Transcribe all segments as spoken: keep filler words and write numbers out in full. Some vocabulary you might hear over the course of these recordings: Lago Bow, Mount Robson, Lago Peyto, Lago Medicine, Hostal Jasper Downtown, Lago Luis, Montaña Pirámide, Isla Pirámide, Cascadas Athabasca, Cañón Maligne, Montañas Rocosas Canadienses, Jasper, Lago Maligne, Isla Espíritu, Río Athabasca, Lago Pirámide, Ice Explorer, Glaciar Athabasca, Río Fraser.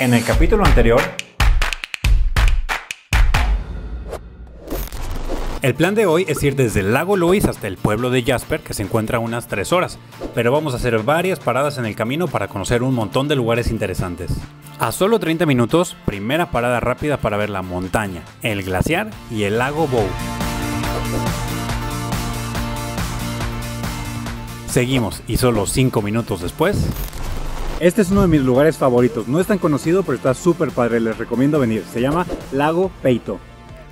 En el capítulo anterior, el plan de hoy es ir desde el Lago Luis hasta el pueblo de Jasper, que se encuentra a unas tres horas, pero vamos a hacer varias paradas en el camino para conocer un montón de lugares interesantes. A solo treinta minutos, primera parada rápida para ver la montaña, el glaciar y el lago Bow. Seguimos y solo cinco minutos después... Este es uno de mis lugares favoritos, no es tan conocido pero está súper padre, les recomiendo venir. Se llama Lago Peyto.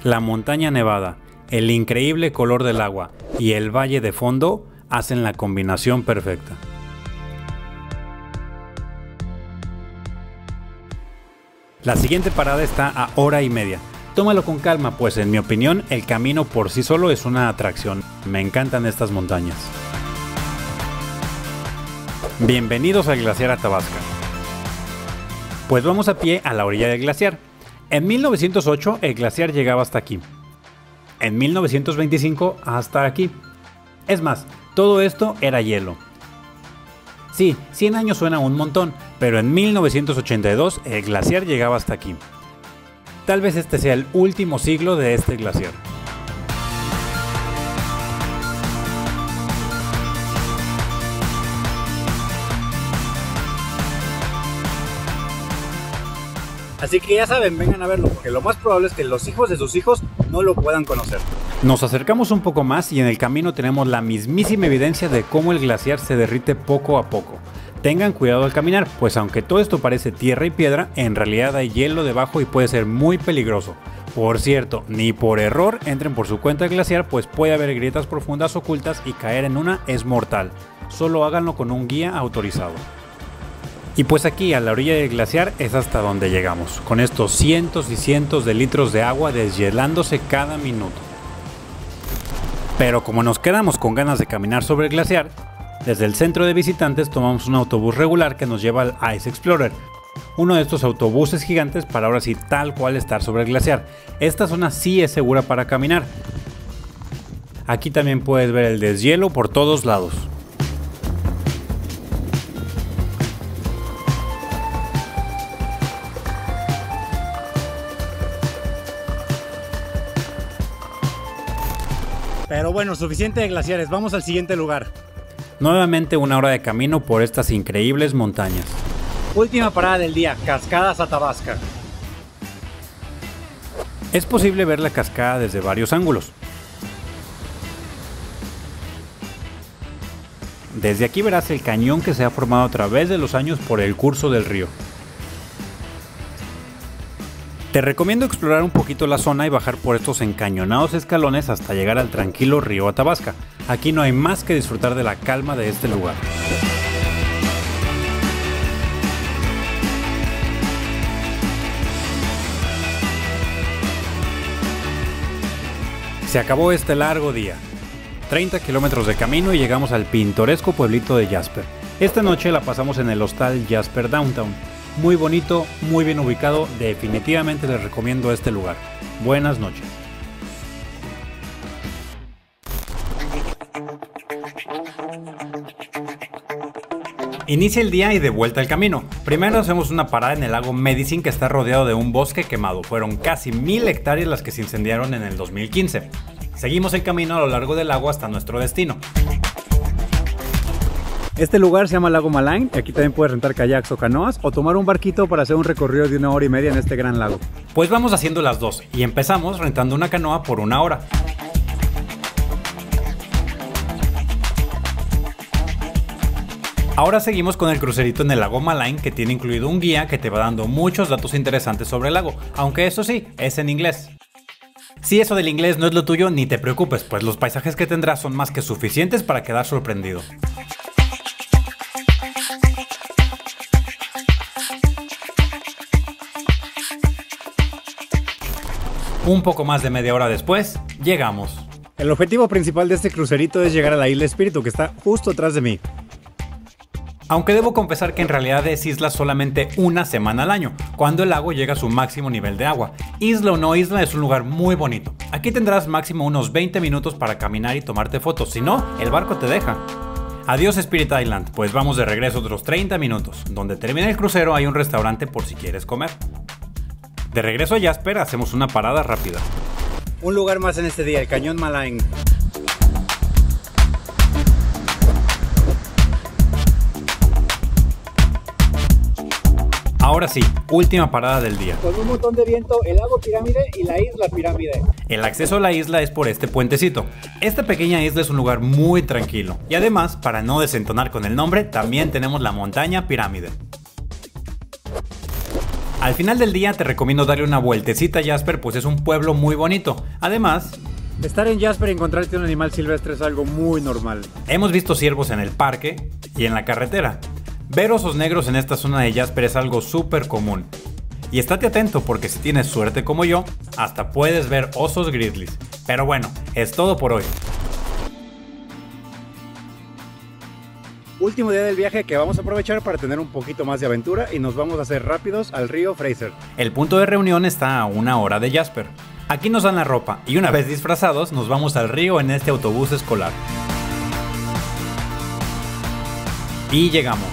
La montaña nevada, el increíble color del agua y el valle de fondo hacen la combinación perfecta. La siguiente parada está a hora y media. Tómalo con calma, pues en mi opinión el camino por sí solo es una atracción. Me encantan estas montañas. Bienvenidos al Glaciar Athabasca. Pues vamos a pie a la orilla del glaciar. En mil novecientos ocho el glaciar llegaba hasta aquí. En mil novecientos veinticinco hasta aquí. Es más, todo esto era hielo. Sí, cien años suena un montón, pero en mil novecientos ochenta y dos el glaciar llegaba hasta aquí. Tal vez este sea el último siglo de este glaciar. Así que ya saben, vengan a verlo, porque lo más probable es que los hijos de sus hijos no lo puedan conocer. Nos acercamos un poco más y en el camino tenemos la mismísima evidencia de cómo el glaciar se derrite poco a poco. Tengan cuidado al caminar, pues aunque todo esto parece tierra y piedra, en realidad hay hielo debajo y puede ser muy peligroso. Por cierto, ni por error entren por su cuenta al glaciar, pues puede haber grietas profundas ocultas y caer en una es mortal. Solo háganlo con un guía autorizado. Y pues aquí a la orilla del glaciar es hasta donde llegamos, con estos cientos y cientos de litros de agua deshielándose cada minuto. Pero como nos quedamos con ganas de caminar sobre el glaciar, desde el centro de visitantes tomamos un autobús regular que nos lleva al Ice Explorer, uno de estos autobuses gigantes para ahora sí tal cual estar sobre el glaciar. Esta zona sí es segura para caminar. Aquí también puedes ver el deshielo por todos lados. Pero bueno, suficiente de glaciares, vamos al siguiente lugar. Nuevamente una hora de camino por estas increíbles montañas. Última parada del día, Cascadas Athabasca. Es posible ver la cascada desde varios ángulos. Desde aquí verás el cañón que se ha formado a través de los años por el curso del río. Te recomiendo explorar un poquito la zona y bajar por estos encañonados escalones hasta llegar al tranquilo río Athabasca. Aquí no hay más que disfrutar de la calma de este lugar. Se acabó este largo día. treinta kilómetros de camino y llegamos al pintoresco pueblito de Jasper. Esta noche la pasamos en el Hostal Jasper Downtown. Muy bonito, muy bien ubicado, definitivamente les recomiendo este lugar. Buenas noches. Inicia el día y de vuelta al camino. Primero hacemos una parada en el lago Medicine que está rodeado de un bosque quemado. Fueron casi mil hectáreas las que se incendiaron en el dos mil quince. Seguimos el camino a lo largo del lago hasta nuestro destino. Este lugar se llama Lago Maligne, y aquí también puedes rentar kayaks o canoas o tomar un barquito para hacer un recorrido de una hora y media en este gran lago. Pues vamos haciendo las dos y empezamos rentando una canoa por una hora. Ahora seguimos con el crucerito en el Lago Maligne que tiene incluido un guía que te va dando muchos datos interesantes sobre el lago, aunque eso sí, es en inglés. Si eso del inglés no es lo tuyo, ni te preocupes, pues los paisajes que tendrás son más que suficientes para quedar sorprendido. Un poco más de media hora después, llegamos. El objetivo principal de este crucerito es llegar a la Isla Espíritu, que está justo atrás de mí. Aunque debo confesar que en realidad es isla solamente una semana al año, cuando el lago llega a su máximo nivel de agua. Isla o no isla, es un lugar muy bonito. Aquí tendrás máximo unos veinte minutos para caminar y tomarte fotos, si no, el barco te deja. Adiós Spirit Island, pues vamos de regreso otros treinta minutos. Donde termina el crucero hay un restaurante por si quieres comer. De regreso a Jasper hacemos una parada rápida. Un lugar más en este día, el Cañón Maligne. Ahora sí, última parada del día. Con un montón de viento, el Lago Pirámide y la Isla Pirámide. El acceso a la isla es por este puentecito. Esta pequeña isla es un lugar muy tranquilo. Y además, para no desentonar con el nombre, también tenemos la Montaña Pirámide. Al final del día te recomiendo darle una vueltecita a Jasper, pues es un pueblo muy bonito. Además, estar en Jasper y encontrarte un animal silvestre es algo muy normal. Hemos visto ciervos en el parque y en la carretera. Ver osos negros en esta zona de Jasper es algo súper común. Y estate atento porque si tienes suerte como yo, hasta puedes ver osos grizzlies. Pero bueno, es todo por hoy. Último día del viaje que vamos a aprovechar para tener un poquito más de aventura y nos vamos a hacer rápidos al río Fraser. El punto de reunión está a una hora de Jasper. Aquí nos dan la ropa y una vez disfrazados nos vamos al río en este autobús escolar. Y llegamos.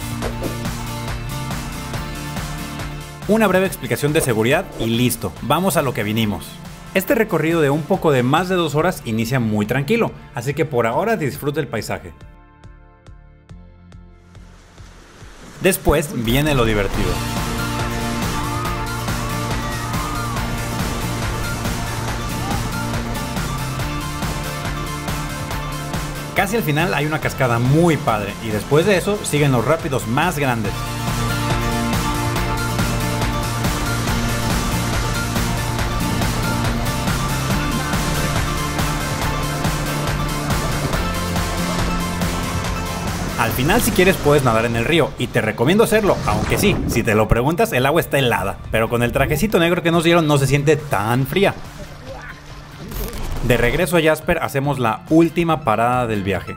Una breve explicación de seguridad y listo, vamos a lo que vinimos. Este recorrido de un poco de más de dos horas inicia muy tranquilo, así que por ahora disfruta el paisaje. Después viene lo divertido. Casi al final hay una cascada muy padre y después de eso siguen los rápidos más grandes. Al final si quieres puedes nadar en el río y te recomiendo hacerlo, aunque sí, si te lo preguntas el agua está helada, pero con el trajecito negro que nos dieron no se siente tan fría. De regreso a Jasper hacemos la última parada del viaje.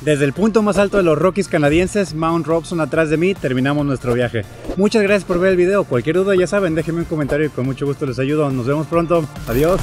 Desde el punto más alto de los Rockies canadienses, Mount Robson atrás de mí, terminamos nuestro viaje. Muchas gracias por ver el video, cualquier duda ya saben, déjenme un comentario y con mucho gusto les ayudo. Nos vemos pronto, adiós.